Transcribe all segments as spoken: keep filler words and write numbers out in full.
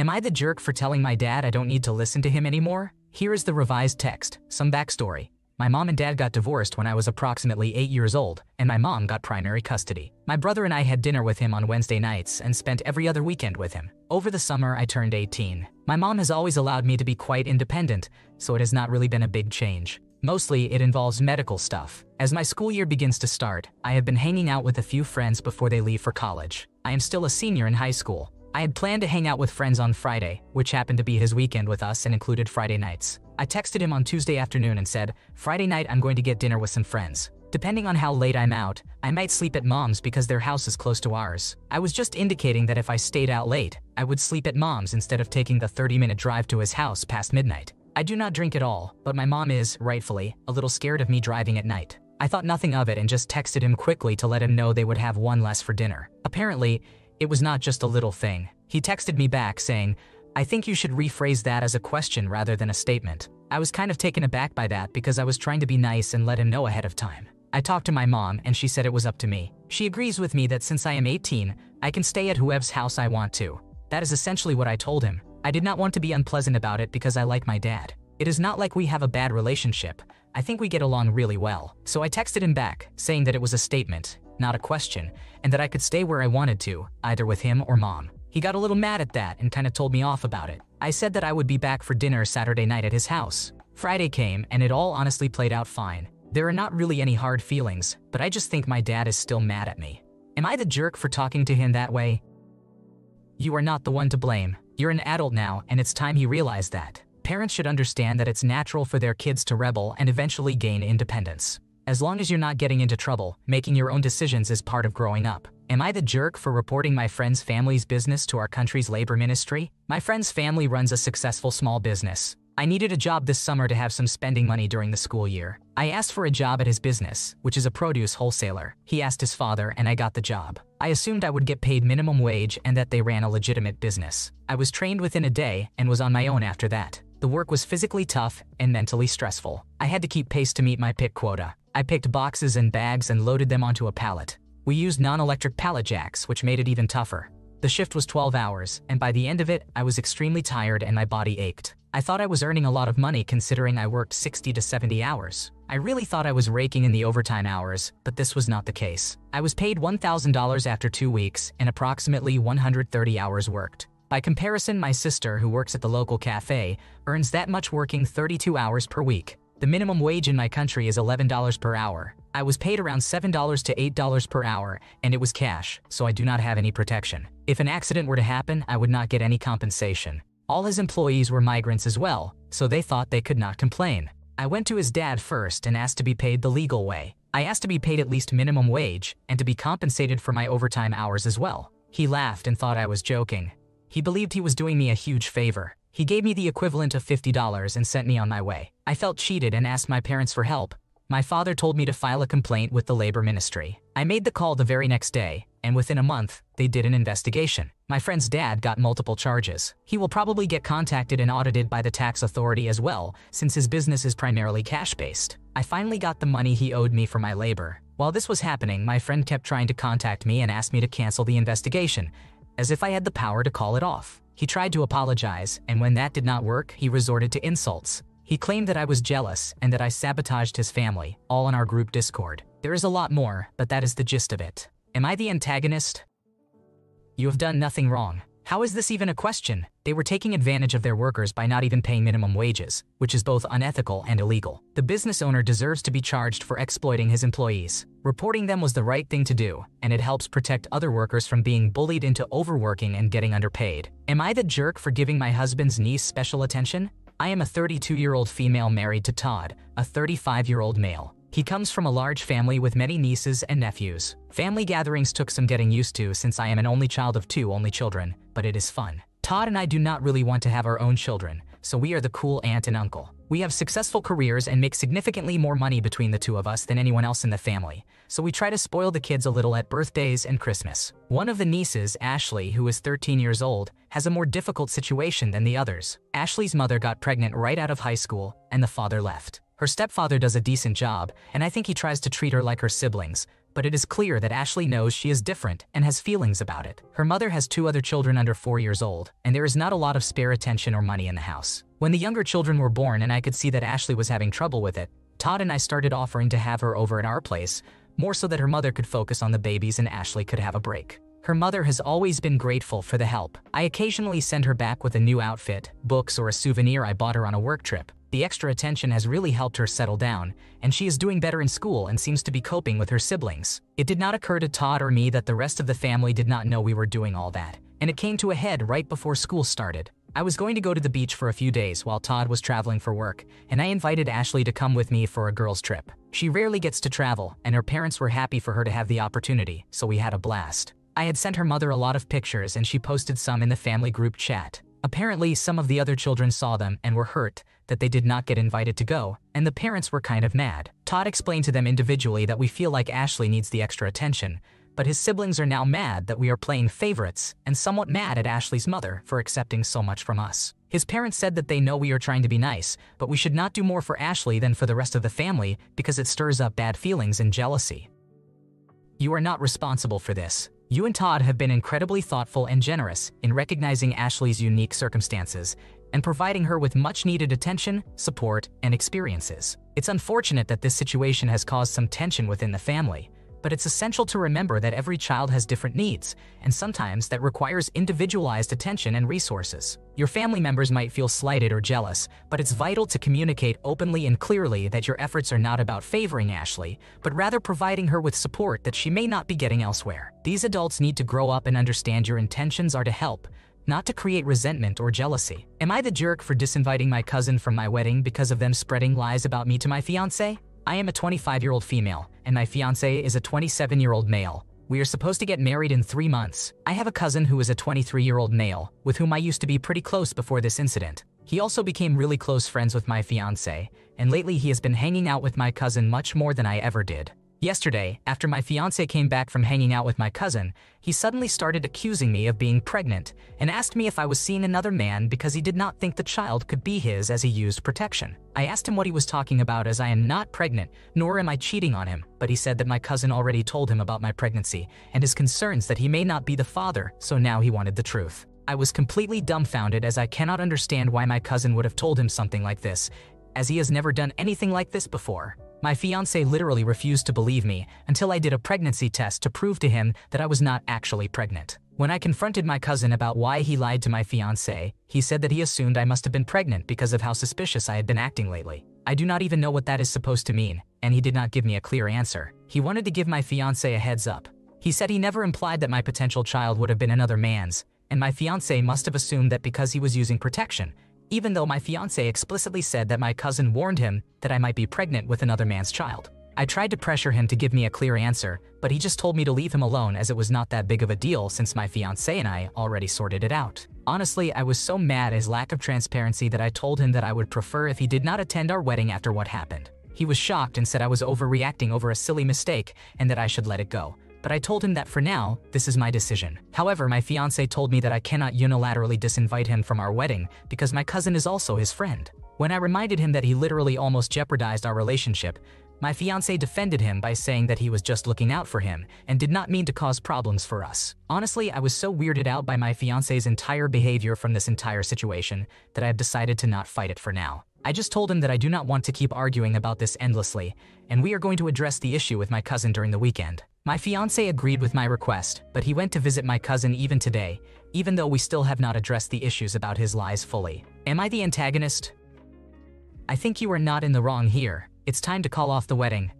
Am I the jerk for telling my dad I don't need to listen to him anymore? Here is the revised text. Some backstory. My mom and dad got divorced when I was approximately eight years old, and my mom got primary custody. My brother and I had dinner with him on Wednesday nights and spent every other weekend with him. Over the summer, I turned eighteen. My mom has always allowed me to be quite independent, so it has not really been a big change. Mostly, it involves medical stuff. As my school year begins to start, I have been hanging out with a few friends before they leave for college. I am still a senior in high school. I had planned to hang out with friends on Friday, which happened to be his weekend with us and included Friday nights. I texted him on Tuesday afternoon and said, "Friday night I'm going to get dinner with some friends. Depending on how late I'm out, I might sleep at mom's because their house is close to ours." I was just indicating that if I stayed out late, I would sleep at mom's instead of taking the thirty minute drive to his house past midnight. I do not drink at all, but my mom is, rightfully, a little scared of me driving at night. I thought nothing of it and just texted him quickly to let him know they would have one less for dinner. Apparently, it was not just a little thing. He texted me back saying, "I think you should rephrase that as a question rather than a statement." I was kind of taken aback by that because I was trying to be nice and let him know ahead of time. I talked to my mom and she said it was up to me. She agrees with me that since I am eighteen, I can stay at whoever's house I want to. That is essentially what I told him. I did not want to be unpleasant about it because I like my dad. It is not like we have a bad relationship. I think we get along really well. So I texted him back, saying that it was a statement, not a question, and that I could stay where I wanted to, either with him or mom. He got a little mad at that and kinda told me off about it. I said that I would be back for dinner Saturday night at his house. Friday came and it all honestly played out fine. There are not really any hard feelings, but I just think my dad is still mad at me. Am I the jerk for talking to him that way? You are not the one to blame. You're an adult now and it's time he realized that. Parents should understand that it's natural for their kids to rebel and eventually gain independence. As long as you're not getting into trouble, making your own decisions is part of growing up. Am I the jerk for reporting my friend's family's business to our country's labor ministry? My friend's family runs a successful small business. I needed a job this summer to have some spending money during the school year. I asked for a job at his business, which is a produce wholesaler. He asked his father and I got the job. I assumed I would get paid minimum wage and that they ran a legitimate business. I was trained within a day and was on my own after that. The work was physically tough and mentally stressful. I had to keep pace to meet my pick quota. I picked boxes and bags and loaded them onto a pallet. We used non-electric pallet jacks, which made it even tougher. The shift was twelve hours, and by the end of it, I was extremely tired and my body ached. I thought I was earning a lot of money considering I worked sixty to seventy hours. I really thought I was raking in the overtime hours, but this was not the case. I was paid one thousand dollars after two weeks and approximately one hundred thirty hours worked. By comparison, my sister, who works at the local cafe, earns that much working thirty-two hours per week. The minimum wage in my country is eleven dollars per hour. I was paid around seven to eight dollars per hour, and it was cash, so I do not have any protection. If an accident were to happen, I would not get any compensation. All his employees were migrants as well, so they thought they could not complain. I went to his dad first and asked to be paid the legal way. I asked to be paid at least minimum wage and to be compensated for my overtime hours as well. He laughed and thought I was joking. He believed he was doing me a huge favor. He gave me the equivalent of fifty dollars and sent me on my way. I felt cheated and asked my parents for help. My father told me to file a complaint with the labor ministry. I made the call the very next day, and within a month, they did an investigation. My friend's dad got multiple charges. He will probably get contacted and audited by the tax authority as well, since his business is primarily cash-based. I finally got the money he owed me for my labor. While this was happening, my friend kept trying to contact me and asked me to cancel the investigation, as if I had the power to call it off. He tried to apologize, and when that did not work, he resorted to insults. He claimed that I was jealous and that I sabotaged his family, all on our group Discord. There is a lot more, but that is the gist of it. Am I the antagonist? You have done nothing wrong. How is this even a question? They were taking advantage of their workers by not even paying minimum wages, which is both unethical and illegal. The business owner deserves to be charged for exploiting his employees. Reporting them was the right thing to do, and it helps protect other workers from being bullied into overworking and getting underpaid. Am I the jerk for giving my husband's niece special attention? I am a thirty-two-year-old female married to Todd, a thirty-five-year-old male. He comes from a large family with many nieces and nephews. Family gatherings took some getting used to since I am an only child of two only children, but it is fun. Todd and I do not really want to have our own children, so we are the cool aunt and uncle. We have successful careers and make significantly more money between the two of us than anyone else in the family, so we try to spoil the kids a little at birthdays and Christmas. One of the nieces, Ashley, who is thirteen years old, has a more difficult situation than the others. Ashley's mother got pregnant right out of high school, and the father left. Her stepfather does a decent job, and I think he tries to treat her like her siblings, but it is clear that Ashley knows she is different and has feelings about it. Her mother has two other children under four years old, and there is not a lot of spare attention or money in the house. When the younger children were born and I could see that Ashley was having trouble with it, Todd and I started offering to have her over at our place, more so that her mother could focus on the babies and Ashley could have a break. Her mother has always been grateful for the help. I occasionally send her back with a new outfit, books, or a souvenir I bought her on a work trip. The extra attention has really helped her settle down, and she is doing better in school and seems to be coping with her siblings. It did not occur to Todd or me that the rest of the family did not know we were doing all that, and it came to a head right before school started. I was going to go to the beach for a few days while Todd was traveling for work, and I invited Ashley to come with me for a girls' trip. She rarely gets to travel, and her parents were happy for her to have the opportunity, so we had a blast. I had sent her mother a lot of pictures and she posted some in the family group chat. Apparently, some of the other children saw them and were hurt that they did not get invited to go, and the parents were kind of mad. Todd explained to them individually that we feel like Ashley needs the extra attention, but his siblings are now mad that we are playing favorites and somewhat mad at Ashley's mother for accepting so much from us. His parents said that they know we are trying to be nice, but we should not do more for Ashley than for the rest of the family because it stirs up bad feelings and jealousy. You are not responsible for this. You and Todd have been incredibly thoughtful and generous in recognizing Ashley's unique circumstances and providing her with much-needed attention, support, and experiences. It's unfortunate that this situation has caused some tension within the family, but it's essential to remember that every child has different needs, and sometimes that requires individualized attention and resources. Your family members might feel slighted or jealous, but it's vital to communicate openly and clearly that your efforts are not about favoring Ashley, but rather providing her with support that she may not be getting elsewhere. These adults need to grow up and understand your intentions are to help, not to create resentment or jealousy. Am I the jerk for disinviting my cousin from my wedding because of them spreading lies about me to my fiancé? I am a twenty-five-year-old female, and my fiancé is a twenty-seven-year-old male. We are supposed to get married in three months. I have a cousin who is a twenty-three-year-old male, with whom I used to be pretty close before this incident. He also became really close friends with my fiancé, and lately he has been hanging out with my cousin much more than I ever did. Yesterday, after my fiancé came back from hanging out with my cousin, he suddenly started accusing me of being pregnant and asked me if I was seeing another man because he did not think the child could be his as he used protection. I asked him what he was talking about as I am not pregnant, nor am I cheating on him, but he said that my cousin already told him about my pregnancy and his concerns that he may not be the father, so now he wanted the truth. I was completely dumbfounded as I cannot understand why my cousin would have told him something like this, as he has never done anything like this before. My fiancé literally refused to believe me until I did a pregnancy test to prove to him that I was not actually pregnant. When I confronted my cousin about why he lied to my fiancé, he said that he assumed I must have been pregnant because of how suspicious I had been acting lately. I do not even know what that is supposed to mean, and he did not give me a clear answer. He wanted to give my fiancé a heads up. He said he never implied that my potential child would have been another man's, and my fiancé must have assumed that because he was using protection, even though my fiancé explicitly said that my cousin warned him that I might be pregnant with another man's child. I tried to pressure him to give me a clear answer, but he just told me to leave him alone as it was not that big of a deal since my fiancé and I already sorted it out. Honestly, I was so mad at his lack of transparency that I told him that I would prefer if he did not attend our wedding after what happened. He was shocked and said I was overreacting over a silly mistake and that I should let it go. But I told him that for now, this is my decision. However, my fiancé told me that I cannot unilaterally disinvite him from our wedding because my cousin is also his friend. When I reminded him that he literally almost jeopardized our relationship, my fiancé defended him by saying that he was just looking out for him and did not mean to cause problems for us. Honestly, I was so weirded out by my fiancé's entire behavior from this entire situation that I have decided to not fight it for now. I just told him that I do not want to keep arguing about this endlessly, and we are going to address the issue with my cousin during the weekend. My fiancé agreed with my request, but he went to visit my cousin even today, even though we still have not addressed the issues about his lies fully. Am I the antagonist? I think you are not in the wrong here. It's time to call off the wedding.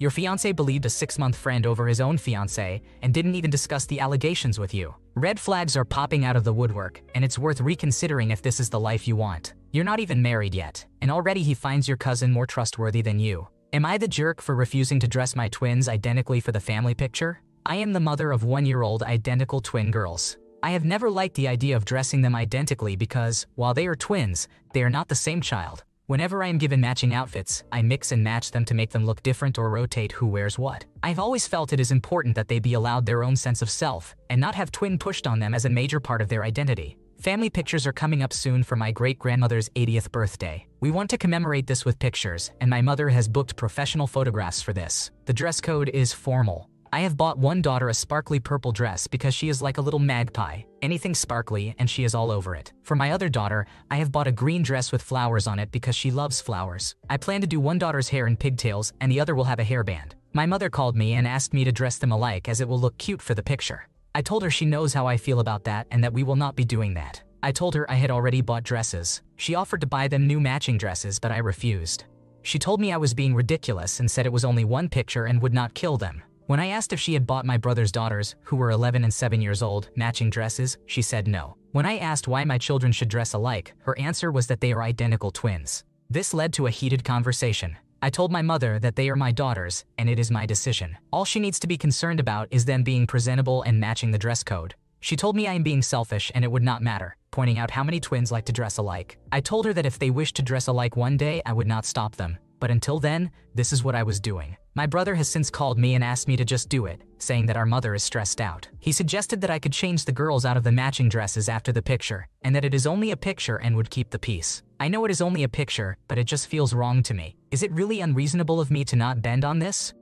Your fiancé believed a six-month friend over his own fiancé and didn't even discuss the allegations with you. Red flags are popping out of the woodwork, and it's worth reconsidering if this is the life you want. You're not even married yet, and already he finds your cousin more trustworthy than you. Am I the jerk for refusing to dress my twins identically for the family picture? I am the mother of one-year-old identical twin girls. I have never liked the idea of dressing them identically because, while they are twins, they are not the same child. Whenever I am given matching outfits, I mix and match them to make them look different or rotate who wears what. I've always felt it is important that they be allowed their own sense of self and not have twin pushed on them as a major part of their identity. Family pictures are coming up soon for my great-grandmother's eightieth birthday. We want to commemorate this with pictures, and my mother has booked professional photographs for this. The dress code is formal. I have bought one daughter a sparkly purple dress because she is like a little magpie, anything sparkly and she is all over it. For my other daughter, I have bought a green dress with flowers on it because she loves flowers. I plan to do one daughter's hair in pigtails and the other will have a hairband. My mother called me and asked me to dress them alike as it will look cute for the picture. I told her she knows how I feel about that and that we will not be doing that. I told her I had already bought dresses. She offered to buy them new matching dresses but I refused. She told me I was being ridiculous and said it was only one picture and would not kill them. When I asked if she had bought my brother's daughters, who were eleven and seven years old, matching dresses, she said no. When I asked why my children should dress alike, her answer was that they are identical twins. This led to a heated conversation. I told my mother that they are my daughters, and it is my decision. All she needs to be concerned about is them being presentable and matching the dress code. She told me I am being selfish and it would not matter, pointing out how many twins like to dress alike. I told her that if they wished to dress alike one day, I would not stop them. But until then, this is what I was doing. My brother has since called me and asked me to just do it, saying that our mother is stressed out. He suggested that I could change the girls out of the matching dresses after the picture, and that it is only a picture and would keep the peace. I know it is only a picture, but it just feels wrong to me. Is it really unreasonable of me to not bend on this?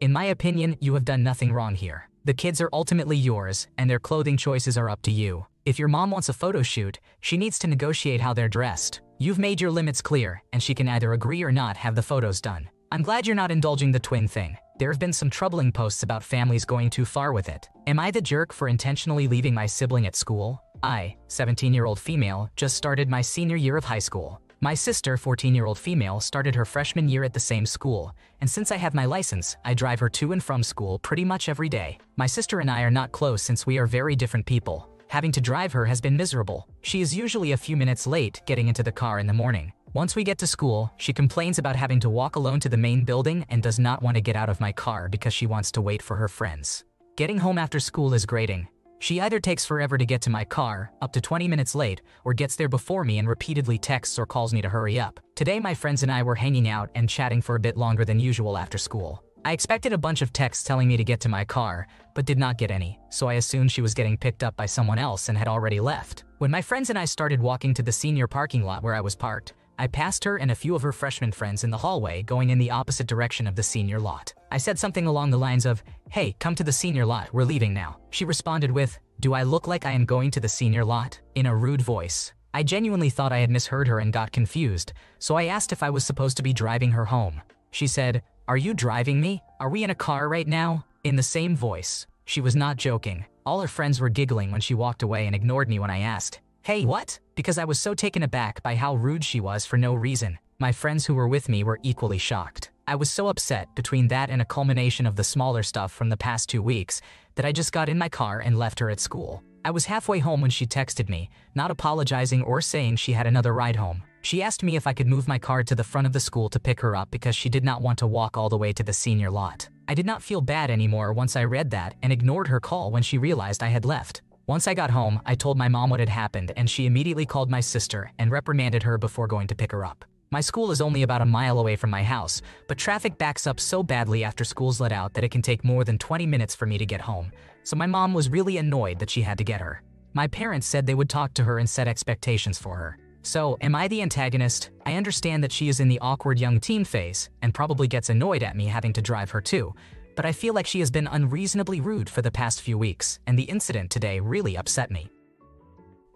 In my opinion, you have done nothing wrong here. The kids are ultimately yours, and their clothing choices are up to you. If your mom wants a photo shoot, she needs to negotiate how they're dressed. You've made your limits clear, and she can either agree or not have the photos done. I'm glad you're not indulging the twin thing. There have been some troubling posts about families going too far with it. Am I the jerk for intentionally leaving my sibling at school? I, seventeen-year-old female, just started my senior year of high school. My sister, fourteen-year-old female, started her freshman year at the same school, and since I have my license, I drive her to and from school pretty much every day. My sister and I are not close since we are very different people. Having to drive her has been miserable. She is usually a few minutes late getting into the car in the morning. Once we get to school, she complains about having to walk alone to the main building and does not want to get out of my car because she wants to wait for her friends. Getting home after school is grating. She either takes forever to get to my car, up to twenty minutes late, or gets there before me and repeatedly texts or calls me to hurry up. Today my friends and I were hanging out and chatting for a bit longer than usual after school. I expected a bunch of texts telling me to get to my car, but did not get any, so I assumed she was getting picked up by someone else and had already left. When my friends and I started walking to the senior parking lot where I was parked, I passed her and a few of her freshman friends in the hallway going in the opposite direction of the senior lot. I said something along the lines of, "Hey, come to the senior lot, we're leaving now." She responded with, "Do I look like I am going to the senior lot?" in a rude voice. I genuinely thought I had misheard her and got confused, so I asked if I was supposed to be driving her home. She said, "Are you driving me? Are we in a car right now?" in the same voice. She was not joking. All her friends were giggling when she walked away and ignored me when I asked, "Hey, what?" because I was so taken aback by how rude she was for no reason. My friends who were with me were equally shocked. I was so upset between that and a culmination of the smaller stuff from the past two weeks that I just got in my car and left her at school. I was halfway home when she texted me, not apologizing or saying she had another ride home. She asked me if I could move my car to the front of the school to pick her up because she did not want to walk all the way to the senior lot. I did not feel bad anymore once I read that and ignored her call when she realized I had left. Once I got home, I told my mom what had happened and she immediately called my sister and reprimanded her before going to pick her up. My school is only about a mile away from my house, but traffic backs up so badly after school's let out that it can take more than twenty minutes for me to get home, so my mom was really annoyed that she had to get her. My parents said they would talk to her and set expectations for her. So, am I the antagonist? I understand that she is in the awkward young teen phase, and probably gets annoyed at me having to drive her too, but I feel like she has been unreasonably rude for the past few weeks, and the incident today really upset me.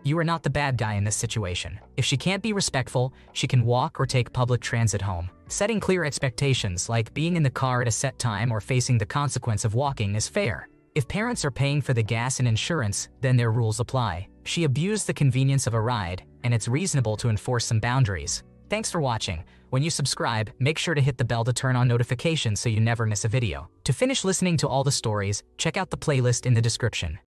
You are not the bad guy in this situation. If she can't be respectful, she can walk or take public transit home. Setting clear expectations like being in the car at a set time or facing the consequence of walking is fair. If parents are paying for the gas and insurance, then their rules apply. She abused the convenience of a ride, and it's reasonable to enforce some boundaries. Thanks for watching. When you subscribe, make sure to hit the bell to turn on notifications so you never miss a video. To finish listening to all the stories, check out the playlist in the description.